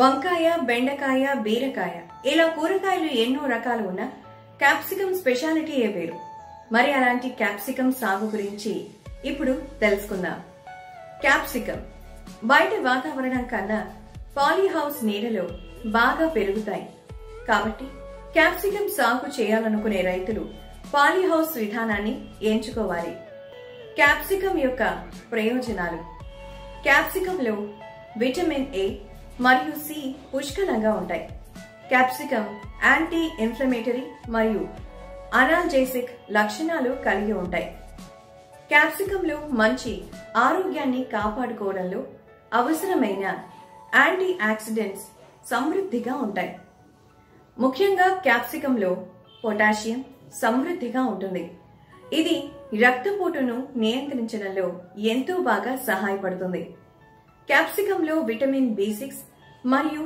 వంకాయ, బెండకాయ, బీరకాయ ఇలా కూరగాయలు ఎన్నో రకాలు ఉన్న క్యాప్సికమ్ స్పెషాలిటీ ఏ పేరు? మరి అలాంటి క్యాప్సికమ్ సాగు గురించి ఇప్పుడు తెలుసుకుందాం. క్యాప్సికమ్ బయట వాతావరణం కన్నా పాలీహౌస్ నీడలో బాగా పెరుగుతాయి. కాబట్టి క్యాప్సికమ్ సాగు చేయాలనుకునే రైతులు పాలీహౌస్ విధానాన్ని ఎంచుకోవాలి. క్యాప్సికమ్ యొక్క ప్రయోజనాలు: క్యాప్సికంలో విటమిన్ A మరియు C పుష్కలంగా ఉంటాయి. క్యాప్సికమ్ యాంటీ ఇన్ఫ్లమేటరీ మరియు అనాల్జేసిక్ లక్షణాలు కలిగి ఉంటాయి. క్యాప్సికంలో మంచి ఆరోగ్యాన్ని కాపాడుకోవడంలో అవసరమైన యాంటీ ఆక్సిడెంట్స్ సమృద్ధిగా ఉంటాయి. ముఖ్యంగా క్యాప్సికంలో పొటాషియం సమృద్ధిగా ఉంటుంది. ఇది రక్తపోటును నియంత్రించడంలో ఎంతో బాగా సహాయపడుతుంది. క్యాప్సికంలో విటమిన్ B6 మరియు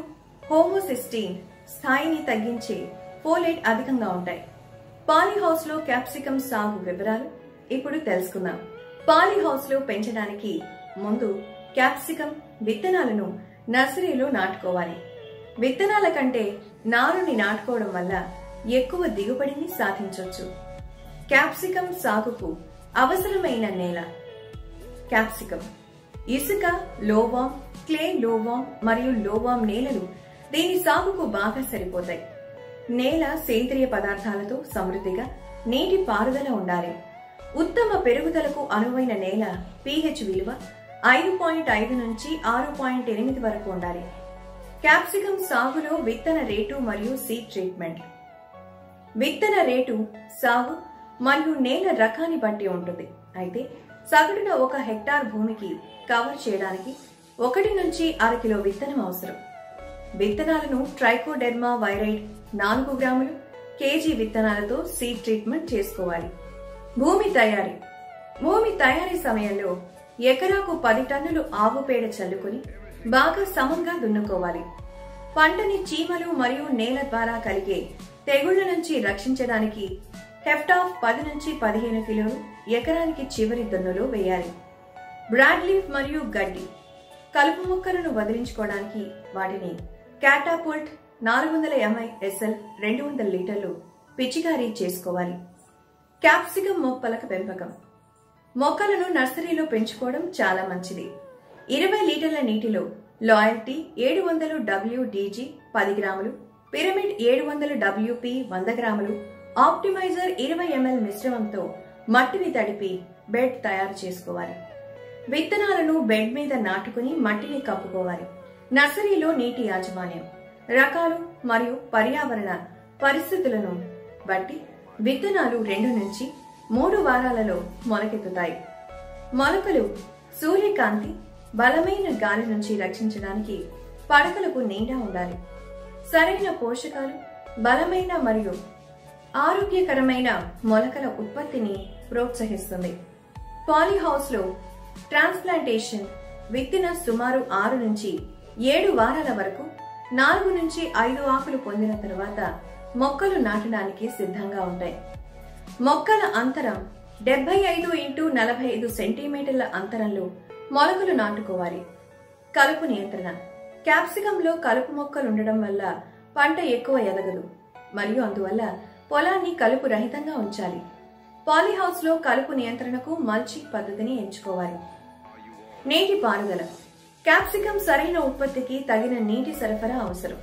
హోమోసిస్టీన్ స్థాయిని తగ్గించే ఫోలేట్ అధికంగా ఉంటాయి. పాలీహౌస్ లో క్యాప్సికమ్ సాగు వివరాలు ఇప్పుడు తెలుసుకుందాం. పాలీహౌస్ లో పెంచడానికి ముందు క్యాప్సికమ్ విత్తనాలను నర్సరీలో నాటుకోవాలి. విత్తనాల కంటే నారుని నాటుకోవడం వల్ల ఎక్కువ దిగుబడిని సాధించవచ్చు. క్యాప్సికమ్ సాగుకు అవసరమైన నేల: క్యాప్సికమ్ ఇసుక, లోవామ్, క్లే లోవామ్ మరియు లోవామ్ నేలలు దీని సాగుకు బాగా సరిపోతాయి. నేల సేంద్రియ పదార్థాలతో సమృద్ధిగా, నీటి పారుదల ఉండాలి. ఉత్తమ పెరుగుదలకు అనువైన నేల pH విలువ 5.5 నుంచి 6.8 వరకు ఉండాలి. క్యాప్సికమ్ సాగులో విత్తన రేటు మరియు సీడ్ ట్రీట్మెంట్. విత్తన రేటు సాగు మరియు నేల రకాన్ని బట్టి ఉంటుంది. అయితే సగటున 1 హెక్టార్ భూమికి కవర్ చేయడానికి 1 నుంచి అర కిలో విత్తనం అవసరం. విత్తనాలను ట్రైకోడెర్మా వైరైడ్ 4 గ్రాములు kg విత్తనాలతో సీడ్ ట్రీట్మెంట్ చేసుకోవాలి. భూమి తయారీ సమయంలో ఎకరాకు 10 టన్నులు ఆవు పేడ చల్లుకుని బాగా సమంగా దున్నుకోవాలి. పంటని చీమలు మరియు నేల ద్వారా కలిగే తెగుళ్ల నుంచి రక్షించడానికి హెఫ్టాఫ్ 10 నుంచి 15 కిలోలు ఎకరానికి చివరి దున్నులో వేయాలి. బ్రాడ్లీఫ్ మరియు గడ్డి కలుపు మొక్కలను వదిలించుకోవడానికి వాటిని క్యాటాపుల్ట్ 400 ml 200 లీటర్లు పిచికారీ చేసుకోవాలి. క్యాప్సికమ్ మొక్కలకు పెంపకం. మొక్కలను నర్సరీలో పెంచుకోవడం చాలా మంచిది. 20 లీటర్ల నీటిలో లాయల్టీ 700 WDG 10 గ్రాములు, పిరమిడ్ 700 WP 100 గ్రాములు, ఆప్టిమైజర్ 20 ml మిశ్రమంతో మట్టిని తడిపి బెడ్ తయారు చేసుకోవాలి. విత్తనాలను బెడ్ మీద నాటుకుని మట్టిని కప్పుకోవాలి. నర్సరీలో నీటి యాజమాన్యం, రకాలు మరియు పర్యావరణ పరిస్థితులను బట్టి విత్తనాలు 2 నుంచి 3 వారాలలో మొలకెత్తుతాయి. మొలకలు సూర్యకాంతి, బలమైన గాలి నుంచి రక్షించడానికి పడకలకు నీడా ఉండాలి. సరైన పోషకాలు, బలమైన మరియు ఆరోగ్యకరమైన మొలకల ఉత్పత్తిని ప్రోత్సహిస్తుంది. పాలీహౌస్ లో ట్రాన్స్ప్లాంటేషన్ విత్తిన సుమారు 6 నుంచి 7 వారాల వరకు 4 నుంచి 5 ఆకులు పొందిన తరువాత మొక్కలు నాటడానికి సిద్ధంగా ఉంటాయి. మొక్కల అంతరం 75 x 45 సెంటీమీటర్ల అంతరంలో మొలకలు నాటుకోవాలి. కలుపు నియంత్రణ. క్యాప్సికంలో కలుపు మొక్కలు ఉండడం వల్ల పంట ఎక్కువ ఎదగదు మరియు అందువల్ల పొలాన్ని కలుపు రహితంగా ఉంచాలి. పాలీహౌస్ లో కలుపు నియంత్రణకు మల్చింగ్ పద్ధతిని ఎంచుకోవాలి. నీటి పారుదల. క్యాప్సికమ్ సరైన ఉత్పత్తికి తగిన నీటి సరఫరా అవసరం.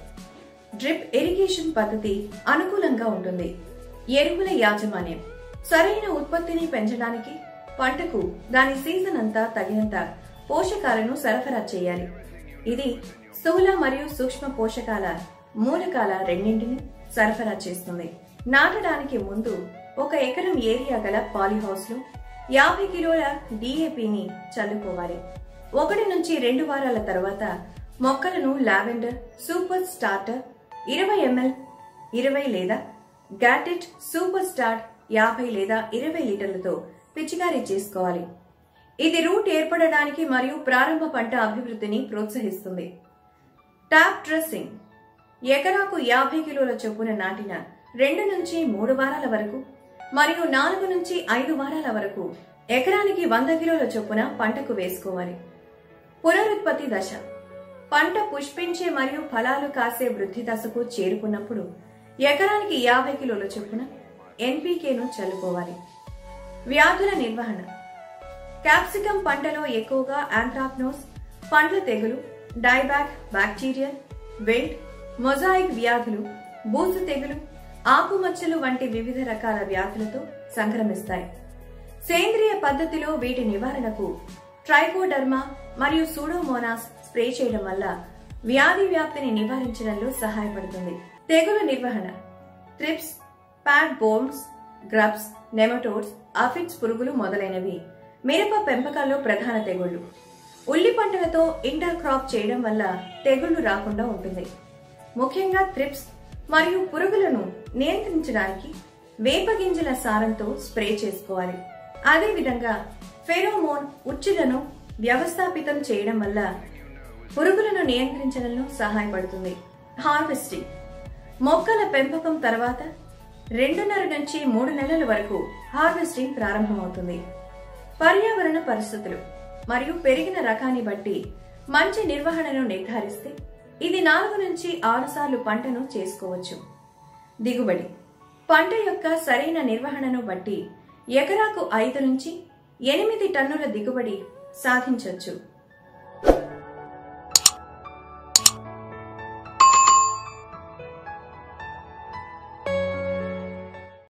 డ్రిప్ ఇరిగేషన్ పద్ధతి అనుకూలంగా ఉంటుంది. ఎరువుల యాజమాన్యం. సరైన ఉత్పత్తిని పెంచడానికి పంటకు దాని సీజన్ అంతా తగినంత పోషకాలను సరఫరా చేయాలి. ఇది స్థూల మరియు సూక్ష్మ పోషకాల మూలకాల రెండింటిని సరఫరా చేస్తుంది. నాటడానికి ముందు 1 ఎకరం ఏరియా గల పాలీహౌస్ లో 50 కిలోల DAPని చల్లుకోవాలి. 1 నుంచి 2 వారాల తర్వాత మొక్కలను లావెండర్ సూపర్ స్టార్టర్ 20 ml 20 లేదా గాటెట్ సూపర్ స్టార్ట్ 50 లేదా 20 లీటర్లతో పిచికారీ చేసుకోవాలి. ఇది రూట్ ఏర్పడడానికి మరియు ప్రారంభ పంట అభివృద్ధిని ప్రోత్సహిస్తుంది. Top dressing. ఎకరాకు 50 కిలోల చొప్పున నాటిన 2 నుంచి 3 వారాల వరకు మరియు 4 నుంచి 5 వారాల వరకు ఎకరానికి 100 కిలోల చొప్పున పంటకు వేసుకోవాలి. పునరుత్పత్తి దశ. పంట పుష్పించే మరియు ఫలాలు కాసే వృద్ధి దశకు చేరుకున్నప్పుడు ఎకరానికి 50 కిలోల చొప్పున ఎన్పీకేను చల్లుకోవాలి. వ్యాధుల నిర్వహణ. క్యాప్సికం పంటలో ఎక్కువగా ఆంథ్రాక్నోస్, పండ్ల తెగులు, డైబ్యాక్, బ్యాక్టీరియల్, వెల్ట్, మొజాయిక్ వ్యాధులు, బూజు తెగులు, ఆకుమచ్చలు వంటి వివిధ రకాల వ్యాధులతో సంక్రమిస్తాయి. సేంద్రియ పద్ధతిలో వీటి నివారణకు ట్రైకోడర్మా మరియు సూడోమోనాస్ స్ప్రే చేయడం వల్ల వ్యాధి వ్యాప్తిని నివారించడంలో సహాయపడుతుంది. తెగులు నిర్వహణ. ట్రిప్స్, ప్యాడ్ బోమ్స్, గ్రబ్స్, నెమటోడ్స్, ఆఫిడ్స్ పురుగులు మొదలైనవి మిరప పెంపకంలో ప్రధాన తెగుళ్లు. ఉల్లి పంటలతో ఇంటర్ క్రాప్ చేయడం వల్ల తెగుళ్లు రాకుండా ఉంటుంది. ముఖ్యంగా త్రిప్స్ మరియు పురుగులను నియంత్రించడానికి వేపగింజల సారంతో స్ప్రే చేసుకోవాలి. అదేవిధంగా ఫెరోమోన్ ఉచ్చులను వ్యవస్థాపితం చేయడం వల్ల పురుగులను నియంత్రించడంలో సహాయపడుతుంది. హార్వెస్టింగ్. మొక్కల పెంపకం తర్వాత 2.5 నుంచి 3 నెలల వరకు హార్వెస్టింగ్ ప్రారంభమవుతుంది. పర్యావరణ పరిస్థితులు మరియు పెరిగిన రకాన్ని బట్టి మంచి నిర్వహణను నిర్ధారిస్తే ఇది 4 నుంచి 6 సార్లు పంటను చేసుకోవచ్చు. దిగుబడి. పంట యొక్క సరైన నిర్వహణను బట్టి ఎకరాకు 5 నుంచి 8 టన్నుల దిగుబడి సాధించవచ్చు.